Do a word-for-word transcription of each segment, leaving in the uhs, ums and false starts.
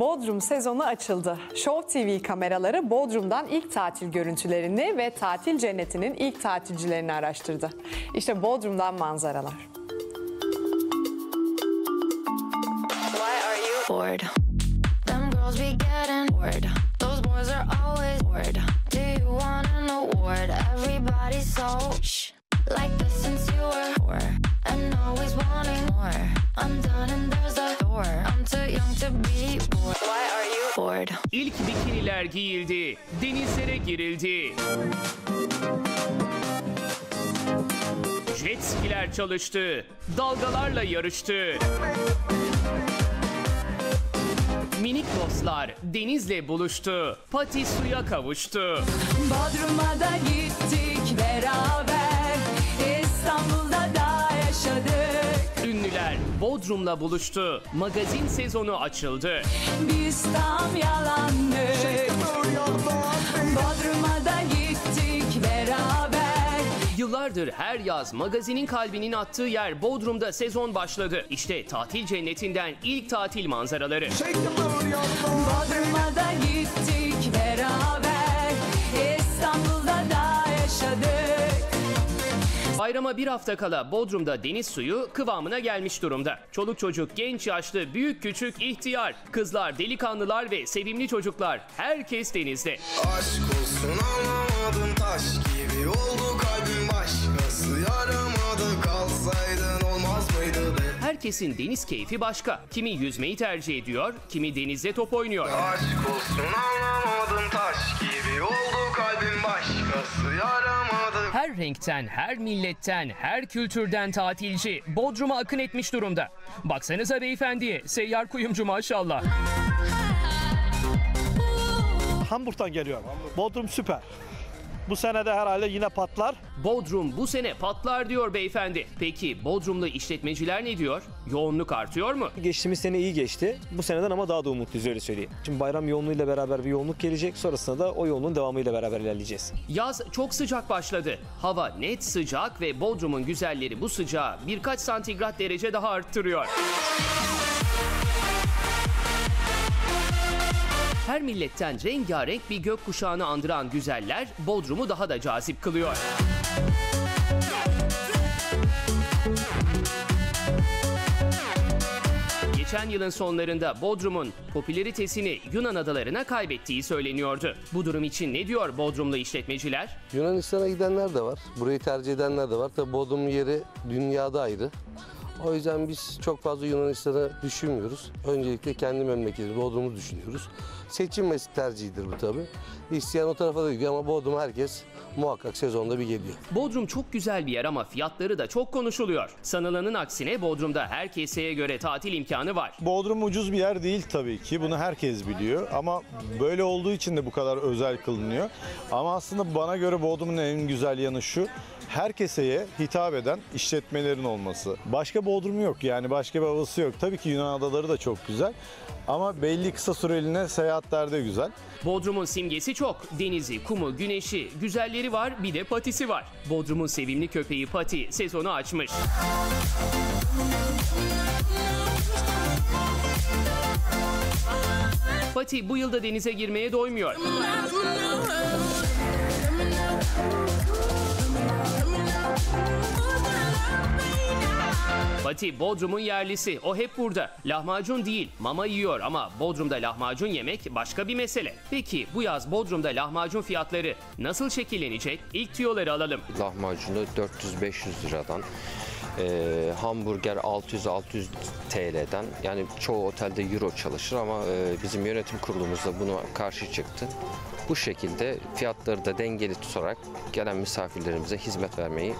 Bodrum sezonu açıldı. Show T V kameraları Bodrum'dan ilk tatil görüntülerini ve tatil cennetinin ilk tatilcilerini araştırdı. İşte Bodrum'dan manzaralar. İlk bikiniler giyildi, denizlere girildi. Jet skiler çalıştı, dalgalarla yarıştı. Minik dostlar denizle buluştu, Pati suya kavuştu. Bodrum'a da gittik beraber, İstanbul'da da yaşadık. Ünlüler Bodrum'la buluştu, magazin sezonu açıldı. Biz tam yalandık, Bodrum'a da gittik beraber. Yıllardır her yaz magazinin kalbinin attığı yer Bodrum'da sezon başladı. İşte tatil cennetinden ilk tatil manzaraları. Bodrum'a da gittik beraber, İstanbul'da da yaşadık. Bayrama bir hafta kala Bodrum'da deniz suyu kıvamına gelmiş durumda. Çoluk çocuk, genç yaşlı, büyük küçük, ihtiyar, kızlar, delikanlılar ve sevimli çocuklar, herkes denizde. Aşk olsun anlamadın, taş gibi oldu kalbim, başkası yaramadı, kalsaydın olmaz mıydı be? Herkesin deniz keyfi başka. Kimi yüzmeyi tercih ediyor, kimi denizde top oynuyor. Aşk olsun anlamadın, taş gibi oldu kalbim, başkası yaramadı. Her renkten, her milletten, her kültürden tatilci Bodrum'a akın etmiş durumda. Baksanıza beyefendiye, seyyar kuyumcu maşallah. Hamburg'dan geliyorum. Bodrum süper. Bu sene de herhalde yine patlar. Bodrum bu sene patlar diyor beyefendi. Peki Bodrumlu işletmeciler ne diyor? Yoğunluk artıyor mu? Geçtiğimiz sene iyi geçti. Bu seneden ama daha da umutluyuz, öyle söyleyeyim. Şimdi bayram yoğunluğuyla beraber bir yoğunluk gelecek. Sonrasında da o yoğunluğun devamıyla beraber ilerleyeceğiz. Yaz çok sıcak başladı. Hava net sıcak ve Bodrum'un güzelleri bu sıcağı birkaç santigrat derece daha arttırıyor. Her milletten rengarenk bir gökkuşağını andıran güzeller Bodrum'u daha da cazip kılıyor. Geçen yılın sonlarında Bodrum'un popülaritesini Yunan adalarına kaybettiği söyleniyordu. Bu durum için ne diyor Bodrumlu işletmeciler? Yunanistan'a gidenler de var, burayı tercih edenler de var. Tabii Bodrum'un yeri dünyada ayrı. O yüzden biz çok fazla Yunanistan'a düşünmüyoruz. Öncelikle kendi memleketimiz Bodrum'u düşünüyoruz. Seçilmesi tercihidir bu tabii. İsteyen o tarafa da gidiyor ama Bodrum herkes muhakkak sezonda bir geliyor. Bodrum çok güzel bir yer ama fiyatları da çok konuşuluyor. Sanılanın aksine Bodrum'da her keseye göre tatil imkanı var. Bodrum ucuz bir yer değil tabii ki. Bunu herkes biliyor ama böyle olduğu için de bu kadar özel kılınıyor. Ama aslında bana göre Bodrum'un en güzel yanı şu: her keseye hitap eden işletmelerin olması. Başka Bodrum yok, yani başka bir havası yok. Tabii ki Yunan adaları da çok güzel ama belli kısa süreliğine seyahatler de güzel. Bodrum'un simgesi çok. Denizi, kumu, güneşi, güzelleri var, bir de Pati'si var. Bodrum'un sevimli köpeği Pati sezonu açmış. Pati bu yılda denize girmeye doymuyor. Pati Bodrum'un yerlisi, o hep burada. Lahmacun değil, mama yiyor ama Bodrum'da lahmacun yemek başka bir mesele. Peki bu yaz Bodrum'da lahmacun fiyatları nasıl şekillenecek? İlk tüyoları alalım. Lahmacunu dört yüz beş yüz liradan, e, hamburger altı yüz altı yüz T L'den. Yani çoğu otelde euro çalışır ama e, bizim yönetim kurulumuzda buna karşı çıktı. Bu şekilde fiyatları da dengeli tutarak gelen misafirlerimize hizmet vermeyi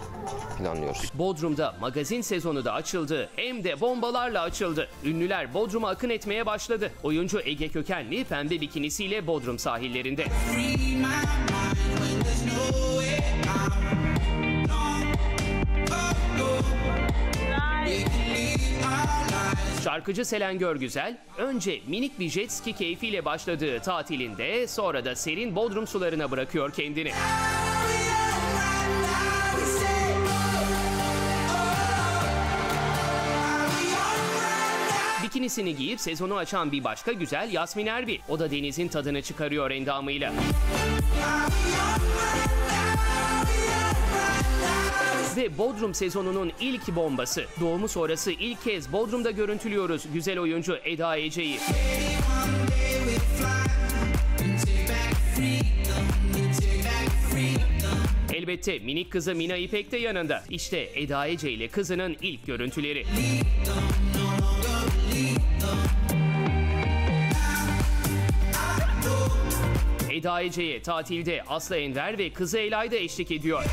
planlıyoruz. Bodrum'da magazin sezonu da açıldı, hem de bombalarla açıldı. Ünlüler Bodrum'a akın etmeye başladı. Oyuncu Ege Kökenli pembe bikinisiyle Bodrum sahillerinde. Şarkıcı Selen Görgüzel önce minik bir jet ski keyfiyle başladığı tatilinde sonra da serin Bodrum sularına bırakıyor kendini. bikinisini giyip sezonu açan bir başka güzel Yasmin Erbi. O da denizin tadını çıkarıyor endamıyla. Ve Bodrum sezonunun ilk bombası. Doğumu sonrası ilk kez Bodrum'da görüntülüyoruz güzel oyuncu Eda Ece'yi. Elbette minik kızı Mina İpek de yanında. İşte Eda Ece ile kızının ilk görüntüleri. Eda Ece'ye tatilde Aslı Enver ve kızı Elay da eşlik ediyor.